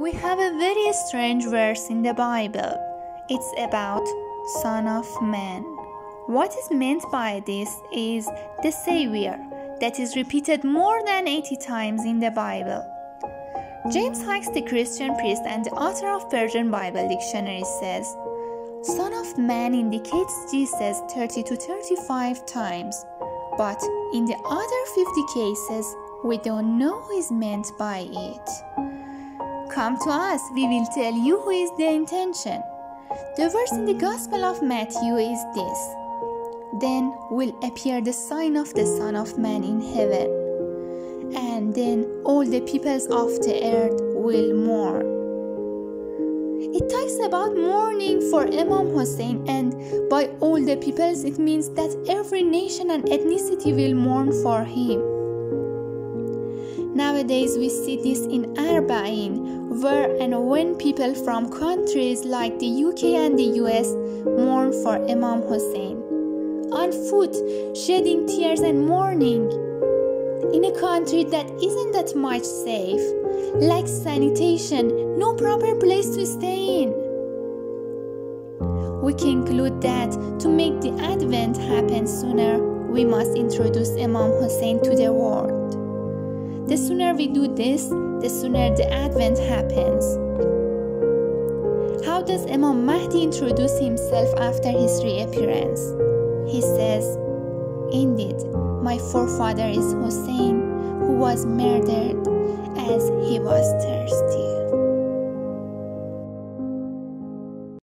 we have a very strange verse in the Bible. It's about Son of Man. What is meant by this is the Savior, that is repeated more than 80 times in the Bible. James Hastings, the Christian priest and the author of Persian Bible Dictionary, says, Son of Man indicates Jesus 30 to 35 times, but in the other 50 cases, we don't know who is meant by it. Come to us, we will tell you who is the intention. The verse in the Gospel of Matthew is this: Then will appear the sign of the Son of Man in heaven, and then all the peoples of the earth will mourn. It talks about mourning for Imam Hussein, and by all the peoples it means that every nation and ethnicity will mourn for him. Nowadays we see this in Arba'in, where and when people from countries like the UK and the US mourn for Imam Hussein, on foot, shedding tears and mourning. In a country that isn't that much safe, lacks sanitation, no proper place to stay in. We conclude that to make the Advent happen sooner, we must introduce Imam Hussein to the world. The sooner we do this, the sooner the Advent happens. How does Imam Mahdi introduce himself after his reappearance? He says, Indeed, my forefather is Hussein, who was murdered as he was thirsty.